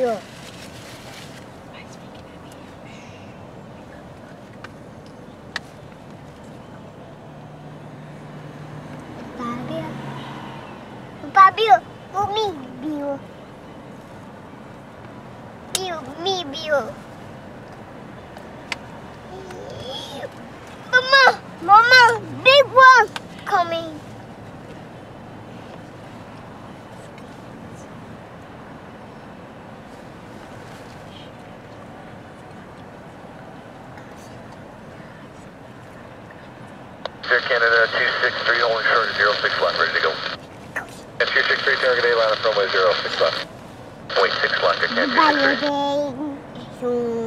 Yeah. Bio, me bio. Bio, me bio. Mama, mama, big one coming. Air Canada 263, only short of 061, ready to go. F263, target A line of runway 061. Wait, 6 lock, I can't do it.